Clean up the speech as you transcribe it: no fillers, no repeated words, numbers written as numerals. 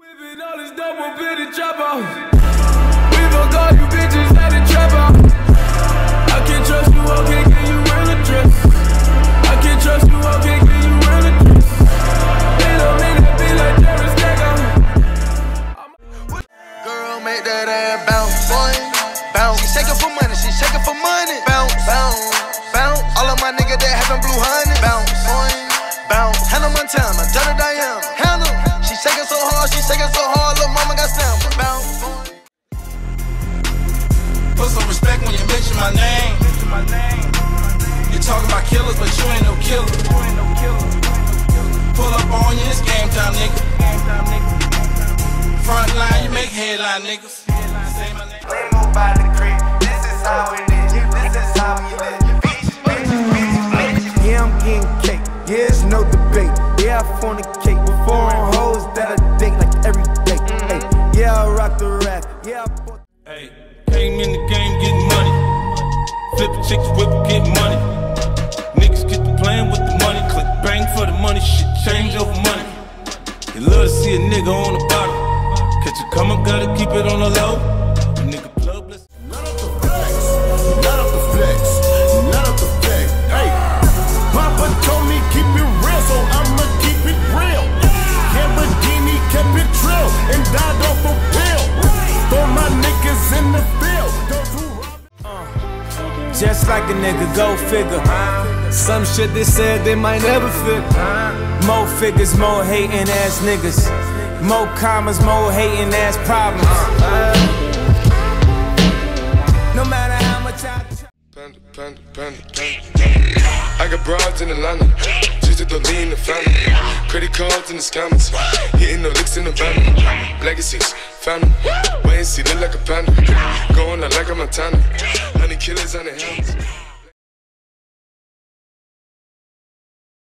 Whipping all this double bitty trouble. We fuck all you bitches that in trouble. I can't trust you, I can't give you real address. I can't trust you, I can't give you real address. They don't make that be like Jerry's nigga. Girl, make that ass bounce, boy. Bounce. She shaking for money, she shaking for money. Bounce, bounce, bounce. All of my niggas that haven't blue honey. Bounce, boy, bounce. Hannah Montana, Donna Diana, Hannah. Shaking so hard, she shaking so hard, little mama got stamina. Bounce. Put some respect when you mention my name. You talking about killers, but you ain't no killer. Pull up on you, it's game time, nigga. Front line, you make headline, niggas. Say my name. Ain't nobody creep. This is how it is. This is how we live. Bitch. Yeah, I'm getting cake. Yeah, it's no debate. Yeah, I fornicate. Foreign hoes that I date like every day. Ay, yeah, I rock the rap. Yeah, I hey, came in the game getting money. Flip chicks, whip, get money. Niggas get to playing with the money. Click bang for the money, shit change over money. You love to see a nigga on the bottom. Catch you coming, gotta keep it on the low. A nigga plug bless. None of the flex, none of the flex, none of the flex. Hey, Papa told me keep it real, so I'ma keep it real. Lamborghini kept it trill and died off a pill. Throw my niggas in the field. Just like a nigga, go figure. Some shit they said they might never fit. More figures, more hating ass niggas. More commas, more hating ass problems. No matter how much I Panda, Panda, Panda, Panda. I got broads in Atlanta. The lean, the family, credit cards and the scammers, hitting the licks in the van, legacies, family, wait and see, look like a panda, going out like a Montana, honey killers on the hands.